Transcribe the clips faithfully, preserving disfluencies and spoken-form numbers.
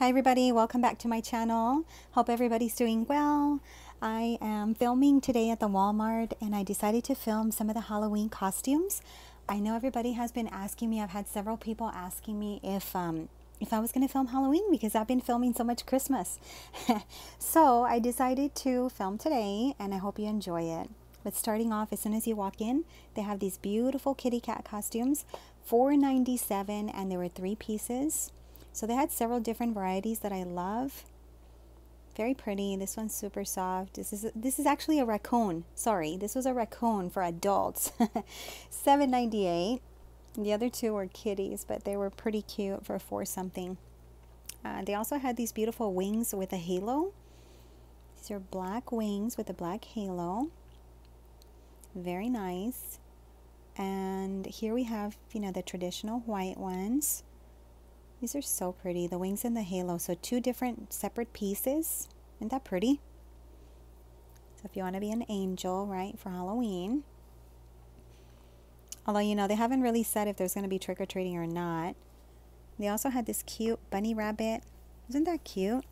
Hi everybody, welcome back to my channel. Hope everybody's doing well. I am filming today at the Walmart and I decided to film some of the Halloween costumes. I know everybody has been asking me, I've had several people asking me if um, if I was gonna film Halloween because I've been filming so much Christmas. So I decided to film today and I hope you enjoy it. But starting off, as soon as you walk in, they have these beautiful kitty cat costumes, four ninety-seven, and there were three pieces. So they had several different varieties that I love. Very pretty. This one's super soft. This is this is actually a raccoon. Sorry, this was a raccoon for adults. seven ninety-eight. The other two were kitties, but they were pretty cute for four something. Uh, they also had these beautiful wings with a halo. These are black wings with a black halo. Very nice. And here we have, you know, the traditional white ones. These are so pretty, the wings and the halo. So two different separate pieces. Isn't that pretty? So if you want to be an angel, right, for Halloween. Although, you know, they haven't really said if there's going to be trick-or-treating or not. They also had this cute bunny rabbit. Isn't that cute?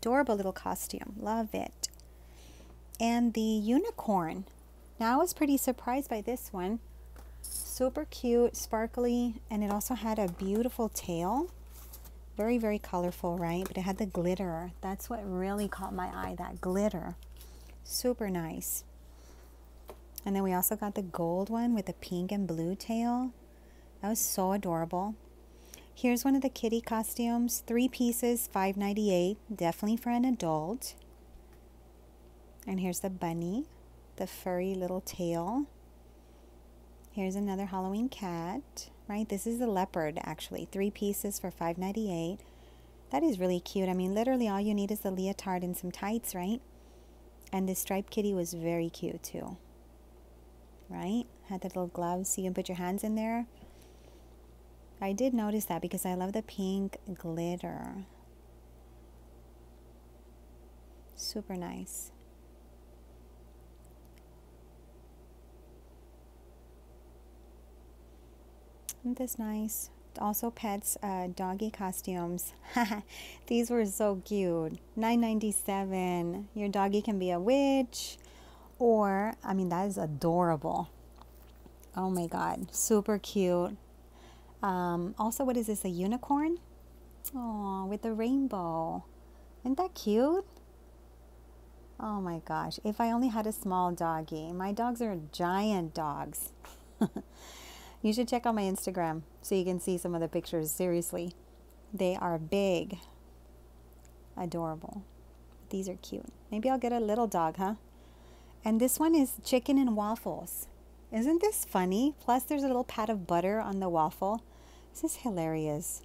Adorable little costume. Love it. And the unicorn. Now, I was pretty surprised by this one. Super cute, sparkly, and it also had a beautiful tail. Very, very colorful, right? But it had the glitter. That's what really caught my eye, that glitter. Super nice. And then we also got the gold one with the pink and blue tail. That was so adorable. Here's one of the kitty costumes. Three pieces, five ninety-eight. Definitely for an adult. And here's the bunny, the furry little tail. Here's another Halloween cat, right? This is the leopard, actually. Three pieces for five ninety-eight. That is really cute. I mean, literally all you need is the leotard and some tights, right? And this striped kitty was very cute, too. Right? Had the little gloves so you can put your hands in there. I did notice that because I love the pink glitter. Super nice. Isn't this nice? Also pets, uh, doggy costumes. These were so cute. nine ninety-seven. Your doggy can be a witch or, I mean, that is adorable. Oh my God. Super cute. Um, also, what is this? A unicorn? Oh, with a rainbow. Isn't that cute? Oh my gosh. If I only had a small doggy. My dogs are giant dogs. You should check out my Instagram so you can see some of the pictures. Seriously, they are big. Adorable. These are cute. Maybe I'll get a little dog, huh? And this one is chicken and waffles. Isn't this funny? Plus, there's a little pat of butter on the waffle. This is hilarious.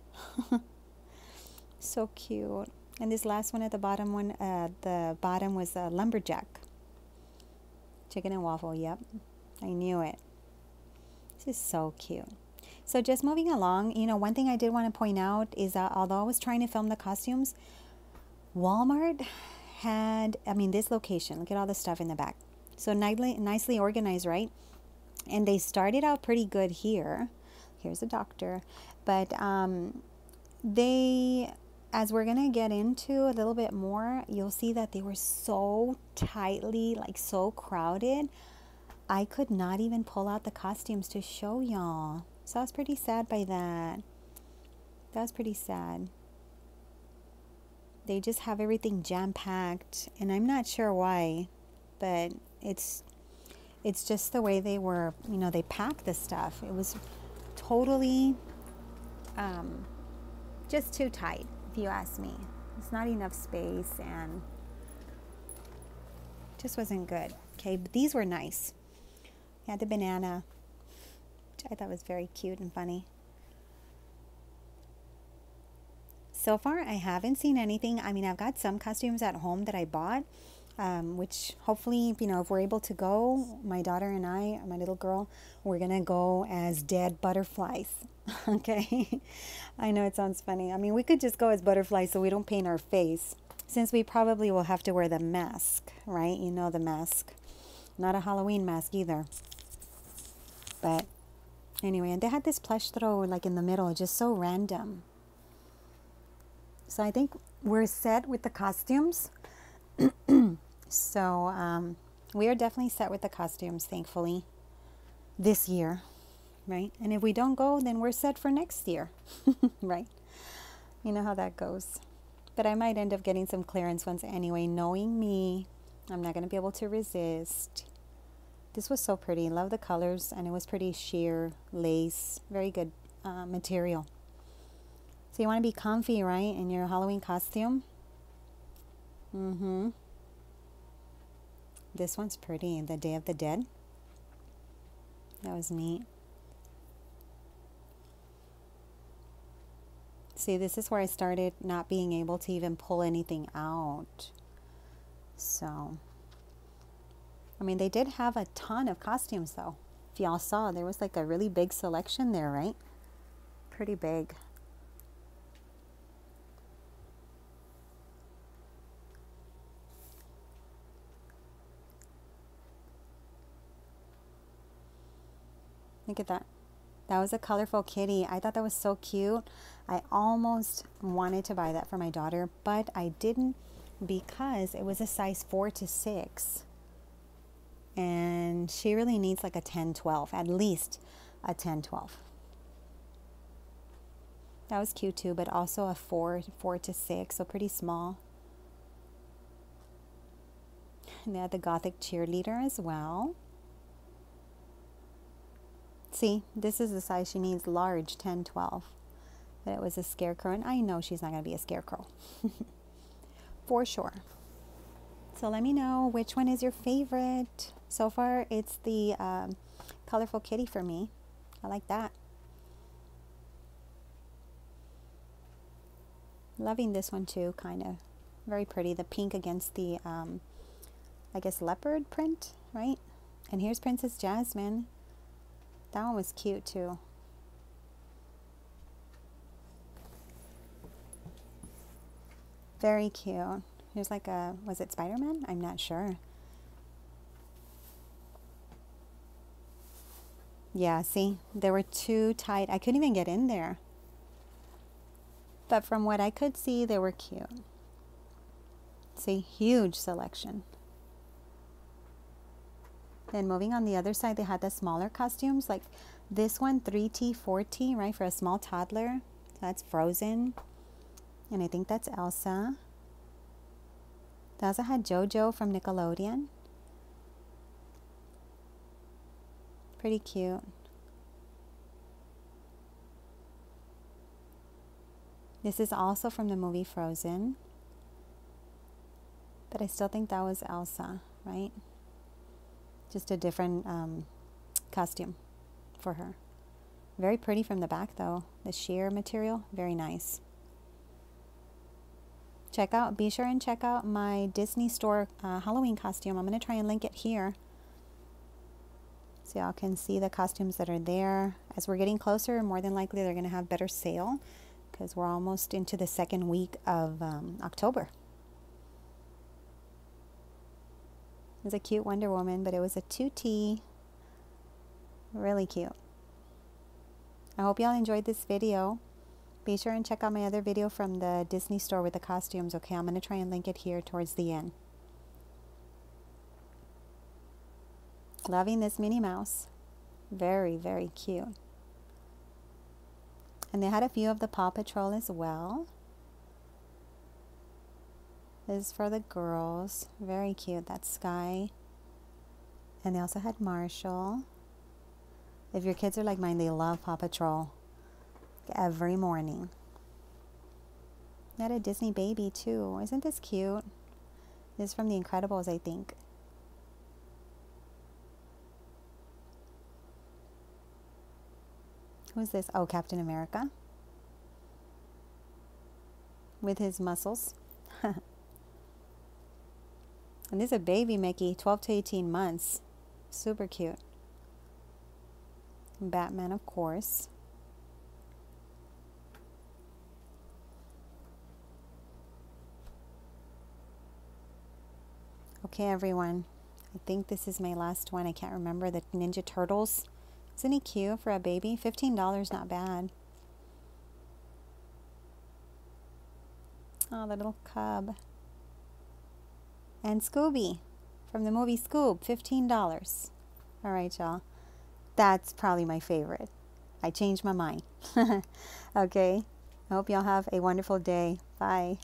So cute. And this last one at the bottom one, uh, the bottom was a lumberjack. Chicken and waffle. Yep. I knew it. This is so cute. So just moving along, you know, one thing I did want to point out is that although I was trying to film the costumes, Walmart had, I mean, this location, look at all the stuff in the back. So nicely, nicely organized, right? And they started out pretty good here. Here's a doctor. But um, they, as we're going to get into a little bit more, you'll see that they were so tightly, like so crowded. I could not even pull out the costumes to show y'all. So I was pretty sad by that. That was pretty sad. They just have everything jam-packed. And I'm not sure why. But it's it's just the way they were, you know, they packed the stuff. It was totally um, just too tight, if you ask me. It's not enough space and just wasn't good. Okay, but these were nice. He had the banana, which I thought was very cute and funny. So far, I haven't seen anything. I mean, I've got some costumes at home that I bought, um, which hopefully, you know, if we're able to go, my daughter and I, my little girl, we're going to go as dead butterflies. Okay? I know it sounds funny. I mean, we could just go as butterflies so we don't paint our face, since we probably will have to wear the mask, right? You know the mask. Not a Halloween mask either. But anyway, and they had this plush throw like in the middle, just so random. So I think we're set with the costumes. So um, we are definitely set with the costumes, thankfully, this year, right? And if we don't go, then we're set for next year, right? You know how that goes. But I might end up getting some clearance ones anyway. Knowing me, I'm not going to be able to resist. This was so pretty. Love the colors, and it was pretty sheer lace. Very good uh, material. So you want to be comfy, right, in your Halloween costume? Mm-hmm. This one's pretty. The Day of the Dead. That was neat. See, this is where I started not being able to even pull anything out. So, I mean, they did have a ton of costumes, though. If y'all saw, there was like a really big selection there, right? Pretty big. Look at that. That was a colorful kitty. I thought that was so cute. I almost wanted to buy that for my daughter, but I didn't because it was a size four to six. And she really needs like a ten twelve, at least a ten twelve. That was cute too, but also a four, four to six, so pretty small. And they had the Gothic cheerleader as well. See, this is the size she needs, large, ten twelve. But it was a scarecrow, and I know she's not going to be a scarecrow. For sure. So let me know which one is your favorite. So far, it's the um, colorful kitty for me. I like that. Loving this one too, kind of. Very pretty. The pink against the, um, I guess, leopard print, right? And here's Princess Jasmine. That one was cute too. Very cute. Here's like a, was it Spider-Man? I'm not sure. Yeah, see, they were too tight. I couldn't even get in there. But from what I could see, they were cute. See, huge selection. Then moving on the other side, they had the smaller costumes, like this one, three T, four T, right, for a small toddler. So that's Frozen. And I think that's Elsa. They also had JoJo from Nickelodeon. Pretty cute. This is also from the movie Frozen. But I still think that was Elsa, right? Just a different um, costume for her. Very pretty from the back though. The sheer material, very nice. Check out, be sure and check out my Disney Store uh, Halloween costume. I'm gonna try and link it here so y'all can see the costumes that are there. As we're getting closer, more than likely they're gonna have better sale because we're almost into the second week of um, October. It was a cute Wonder Woman, but it was a two T. Really cute. I hope y'all enjoyed this video. Be sure and check out my other video from the Disney Store with the costumes, okay? I'm going to try and link it here towards the end. Loving this Minnie Mouse. Very, very cute. And they had a few of the Paw Patrol as well. This is for the girls. Very cute. That's Sky. And they also had Marshall. If your kids are like mine, they love Paw Patrol every morning. They had a Disney baby too. Isn't this cute? This is from The Incredibles, I think. Who's this? Oh, Captain America. With his muscles. And this is a baby Mickey, twelve to eighteen months. Super cute. And Batman, of course. Okay, everyone. I think this is my last one. I can't remember. The Ninja Turtles. Isn't he cute for a baby? fifteen dollars, not bad. Oh, the little cub. And Scooby from the movie Scoob, fifteen dollars. All right, y'all. That's probably my favorite. I changed my mind. Okay. I hope y'all have a wonderful day. Bye.